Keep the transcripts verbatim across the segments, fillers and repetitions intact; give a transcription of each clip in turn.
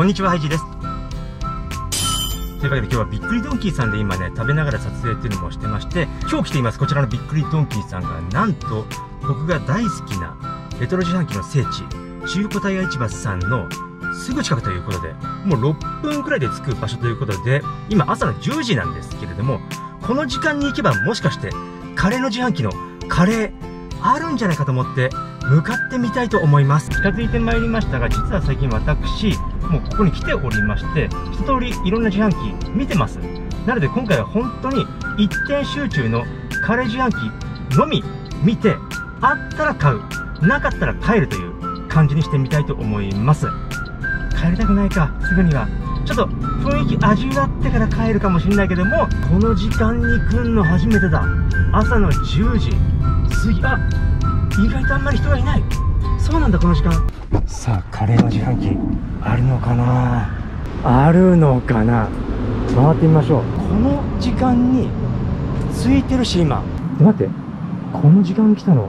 こんにちは、ハイジです。というわけで今日はびっくりドンキーさんで今ね、食べながら撮影っていうのもしてまして、今日来ていますこちらのびっくりドンキーさんが、なんと僕が大好きなレトロ自販機の聖地、中古タイヤ市場さんのすぐ近くということで、もうろっぷんくらいで着く場所ということで、今朝のじゅうじなんですけれども、この時間に行けばもしかしてカレーの自販機のカレーあるんじゃないかと思って向かってみたいと思います。近づいてまいりましたが、実は最近私もうここに来ておりまして、一通りいろんな自販機見てます。なので今回は本当に一点集中のカレー自販機のみ見て、あったら買う、なかったら帰るという感じにしてみたいと思います。帰りたくないか、すぐにはちょっと雰囲気味わってから帰るかもしれないけども、この時間に来るの初めてだ。朝のじゅうじ過ぎ、あ、意外とあんまり人がいない。そうなんだ、この時間。さあ、カレーの自販機あるのかな、あるのかな、回ってみましょう。この時間に空いてるし、今待って、この時間来たの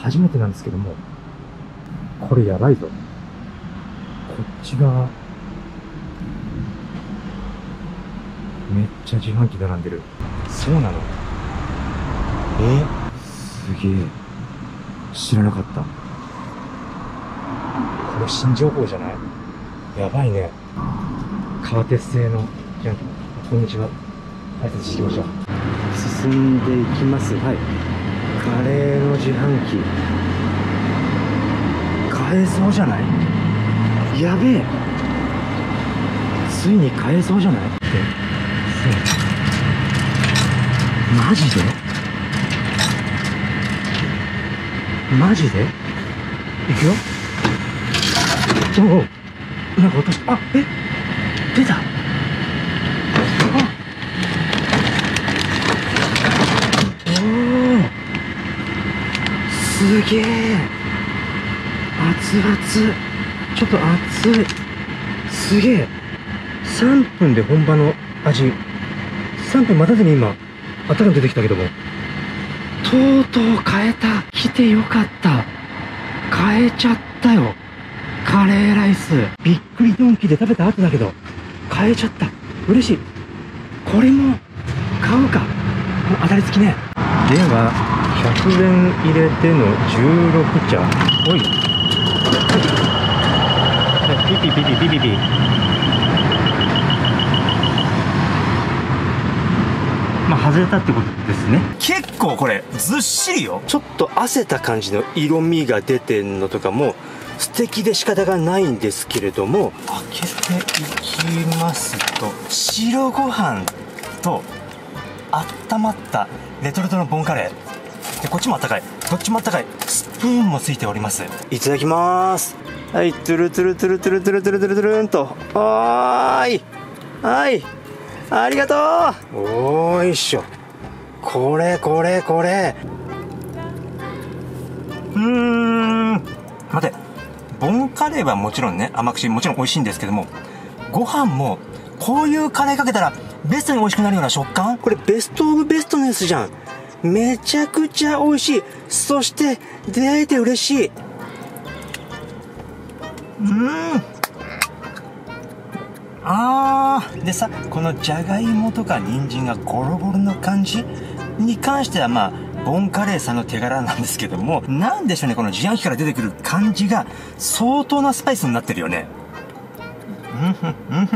初めてなんですけども、これやばいぞ。こっち側めっちゃ自販機並んでる。そうなの、え、すげえ、知らなかった。これ新情報じゃない？やばいね。カーテス製の自販機、こんにちは、挨拶していきましょう。進んでいきます。はい、カレーの自販機買えそうじゃない？やべえ、ついに買えそうじゃない？マジでマジでいくよ。おお、なんか落とした。あ、え、出た。あ、おお、すげえ、熱々、ちょっと熱い。すげえ、さんぷんで本場の味。さんぷん待たずに今頭が出てきたけども、とうとう買えた。来てよかった、買えちゃったよ。カレーライス、びっくりドンキーで食べた後だけど買えちゃった、嬉しい。これも買うか、もう当たりつきね。ではひゃくえん入れてのじゅうろくちゃ。おい、ピピピピピピピ。まあ外れたってことですね。結構これずっしりよ。ちょっと汗た感じの色味が出てんのとかも素敵で仕方がないんですけれども、開けていきますと、白ご飯と温まったレトルトのボンカレーで、こっちもあったかい、どっちもあったかい、スプーンもついております。いただきまーす。はい、トゥルトゥルトゥルトゥルトゥルトゥルトゥルトゥルーンと、おーい、はい、ありがとう。おーいしょ、これこれこれ、うーん、待って、ボンカレーはもちろんね、甘くしもちろん美味しいんですけども、ご飯もこういうカレーかけたらベストに美味しくなるような食感、これベストオブベストネスじゃん。めちゃくちゃ美味しい。そして出会えて嬉しい。うーん、あー、でさ、このじゃがいもとか人参がゴロゴロの感じに関しては、まあボンカレーさんの手柄なんですけども、なんでしょうね、この自販機から出てくる感じが相当なスパイスになってるよね。うんうん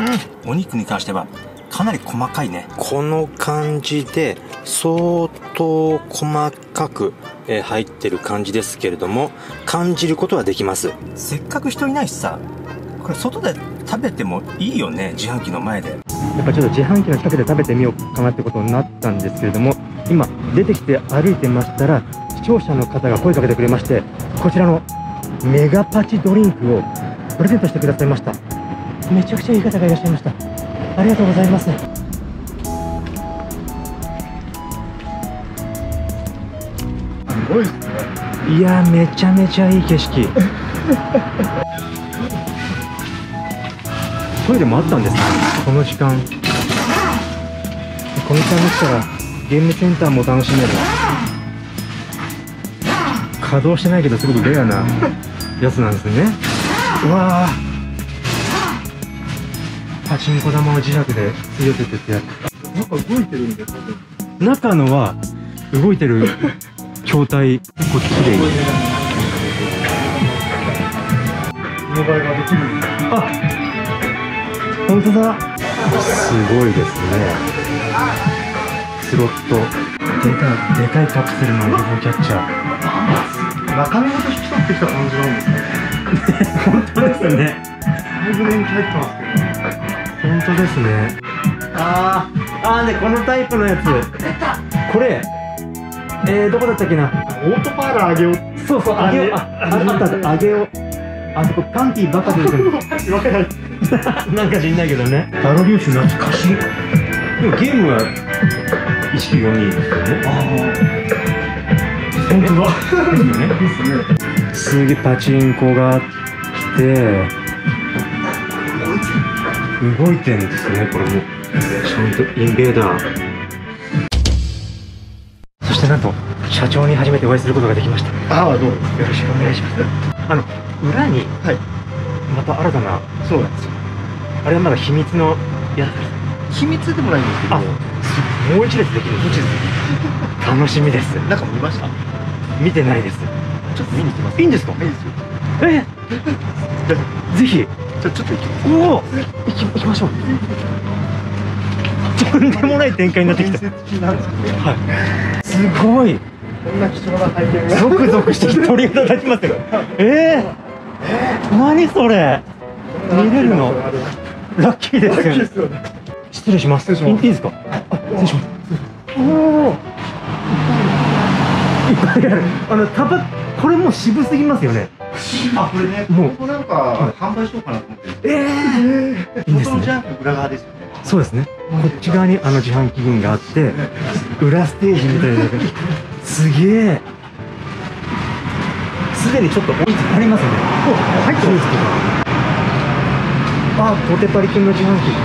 うん。お肉に関してはかなり細かいね。この感じで相当細かく入ってる感じですけれども、感じることはできます。せっかく人いないしさ、これ外で食べてもいいよね、自販機の前で。やっぱちょっと自販機の近くで食べてみようかなってことになったんですけれども、今出てきて歩いてましたら、視聴者の方が声かけてくれまして、こちらのメガパチドリンクをプレゼントしてくださいました。めちゃくちゃいい方がいらっしゃいました。ありがとうございます。すごいっすね。いや、めちゃめちゃいい景色。トイレもあったんですね。この時間、この時間に来たらゲームセンターも楽しめる。稼働してないけどすごくレアなやつなんですね。うわー、パチンコ玉を磁石で寄せてってやる。中動いてるんですか？中のは動いてる筐体結構綺麗に見栄えができる。あ、本当だ。すごいですね。スロットでかいでかいカプセルの ユーフォー キャッチャー。中身ごと引き取ってきた感じなんですね。本当ですね。サイズ面に入ってますけど。本当ですね。あーあーね、このタイプのやつ。これえー、どこだったっけな。オートパーラーあげお。そうそう、あげお。あったあげお。あそこパンティーばっか出てくる。わかんない。なんか知んないけどね。ダロビウス懐かしい。でもゲームはせんきゅうひゃくよんじゅうにですよね。ああ。本当だ。ですよね。ですね。すげえパチンコがあって。動いてるんですね、これも。ちゃんとインベーダー。そしてなんと社長に初めてお会いすることができました。ああ、どうもよろしくお願いします。あの裏に、はい、また新たな。そうなんですよ。あれはまだ秘密のやつ。秘密でもないんですけど、もう一列できる。楽しみです。なんか見ました？見てないです。ちょっと見に行きます。いいんですか？いいですよ。えっぜひ。じゃあちょっと行きます。おお、行きましょう。とんでもない展開になってきた。はい。すごい。こんな貴重な体験が。ゾクゾクして鳥肌立ちますよ。ええ。何それ。見れるの。ラッキーですよね。失礼します。いいですか。失礼します。おお。いっぱいある。あのたば、これもう渋すぎますよね。あ、これね、もうここなんか販売しようかなと思ってる。ええ、いいですね。裏側ですよね。そうですね。こっち側にあの自販機群があって、裏ステージみたいな。すげえ。すでにちょっと置いてありますね。入ってるんですけど。あ、ポテパリ君の自販機。こ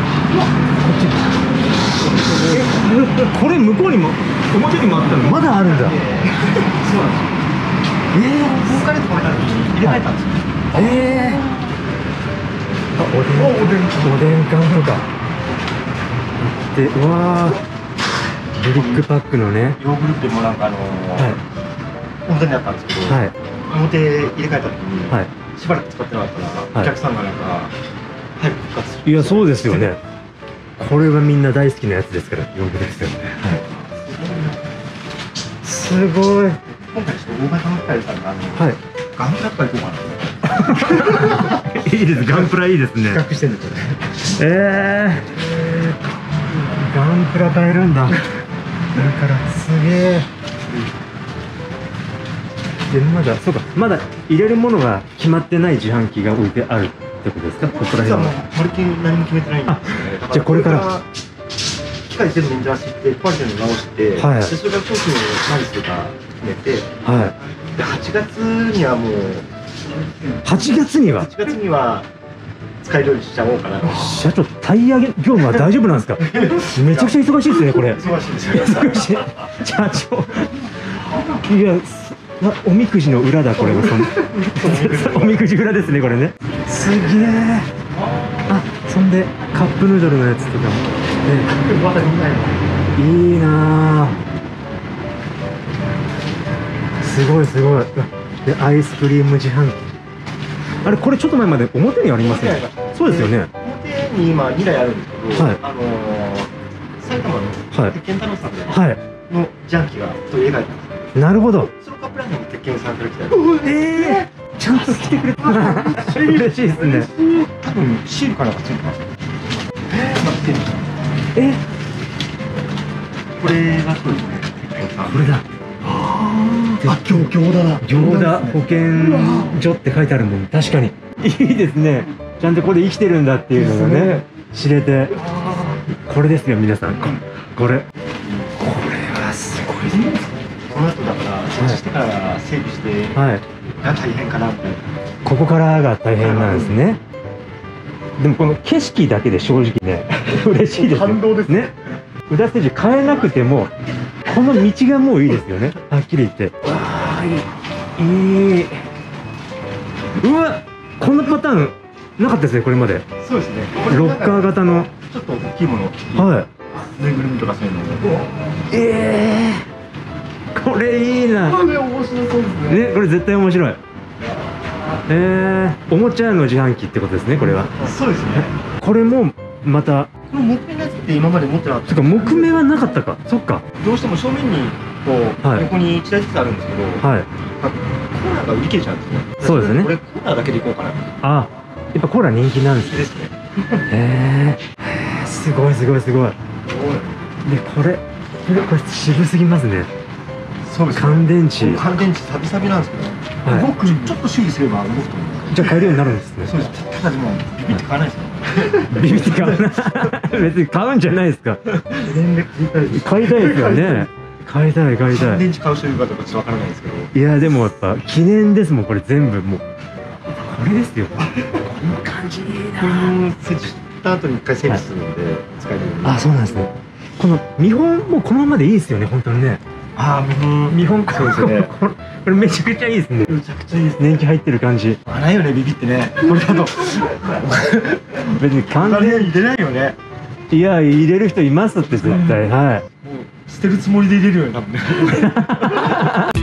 っち。これ向こうにも表にもあったの。まだあるんだ。そうなんです。ええ、ボーカルとか入れ替えたんですよ。ええ。あ、おでん、おでん、おでん缶とか。で、うわあ。ブリックパックのね。ヨーグルトもなんかあの、表にあったんですけど。はい。表入れ替えた時に、はい。しばらく使ってなかったら、お客さんがなんか。はい、復活する。いや、そうですよね。これはみんな大好きなやつですから、ヨーグルトですよね。はい。すごい。今回ちょっと大型の機械さんがあの、はい、ガンプラとか行こうかな。いいです、ガンプラいいですね。比較してるんですよね。えー、ガンプラ買えるんだ。だからすげえ。でまだそうか、まだ入れるものが決まってない自販機が置いてあるってことですか？ここら辺は。まるっきり何も決めてないんですよね。じゃあこれから。機械全部じゃあ知ってパルテンを直して、はい、でそれから商品を何するか決めて、はい、ではちがつにはもうはちがつにははちがつには使えるようにしちゃおうかな。社長タイヤ業務は大丈夫なんですか？めちゃくちゃ忙しいですねこれ。忙しいですよ。忙しい社長。いやおみくじの裏だこれは。おみくじ裏ですねこれね。すげえ。あ、そんでカップヌードルのやつとかも。ね、まだ見ないの。いいなぁ。すごいすごい。でアイスクリーム自販機。あれこれちょっと前まで表にありません、ね。そうですよね。表に今にだいあるんですけど、はい、あのー、埼玉の鉄拳太郎さんで、はい、の自販機が取り描いてます。なるほど。そのカップラーメンに鉄拳さんから来た。ええー、ちゃんと来てくれた。嬉しいですね。多分シールかなんかついてます。ええ、待って。え、これがそうですね。これだ。ああ、行行だな。行だ保健所って書いてあるもん。確かに。いいですね。ちゃんとここで生きてるんだっていうのがね、知れて。これですよ皆さん。これ。これはすごいね。この後だから設置してから整備してが大変かなって。ここからが大変なんですね。でもこの景色だけで正直ね嬉しいですよ。感動ですね。裏ステージ変えなくてもこの道がもういいですよね。はっきり言って。わあ、いい。うわ、このパターンなかったですね、これまで。そうですね。ロッカー型のちょっと大きいもの、はい、ぬいぐるみとかそういうのも。ええー、これいいな。これ面白そうですね。ね、これ絶対面白い。ええー、おもちゃの自販機ってことですね、これは。そうですね。これもまた木目のやつって今まで持ってなかった。そっか、木目はなかったか。そっか。どうしても正面にこう、はい、横にいちだいずつあるんですけど、はい、コーラが売り切れちゃうんですね。そうですね。これコーラだけでいこうかな。あ、やっぱコーラ人気なんですね。ですね。へえ、すごいすごいすごい。で、これ、これ、これ渋すぎますね。そうですね。乾電池。乾電池サビサビなんですけど、動く、ちょっと修理すれば動くと思います。じゃあ買えるようになるんですね。そうです。ただでもビビって買わないですよ。ビビって買わない。別に買うんじゃないですか。買いたいですよね。買いたい買いたい。乾電池買う人いるかとかちょっとわからないですけど。いやでもやっぱ記念ですもん、これ全部もう。これですよ。この感じいいな。この設置した後に一回整理するので使えるように。あ、そうなんですね。この見本もこのままでいいですよね、本当にね。ああ、見本見本そうですね。これめちゃくちゃいいですね。めちゃくちゃいいです。年季入ってる感じ。あらよね、ビビってね。これだと別に完全に入れないよね。いや入れる人いますって絶対、はい。捨てるつもりで入れるようになるね。